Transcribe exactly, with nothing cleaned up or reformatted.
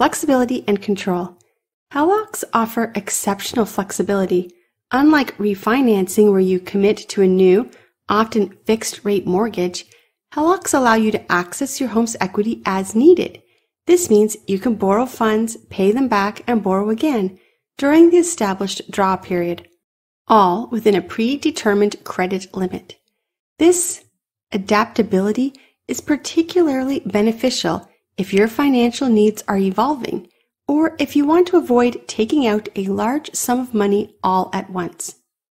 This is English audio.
flexibility and control. H E L O Cs offer exceptional flexibility. Unlike refinancing, where you commit to a new, often fixed-rate mortgage, H E L O Cs allow you to access your home's equity as needed. This means you can borrow funds, pay them back, and borrow again during the established draw period, all within a predetermined credit limit. This adaptability is particularly beneficial if your financial needs are evolving, or if you want to avoid taking out a large sum of money all at once.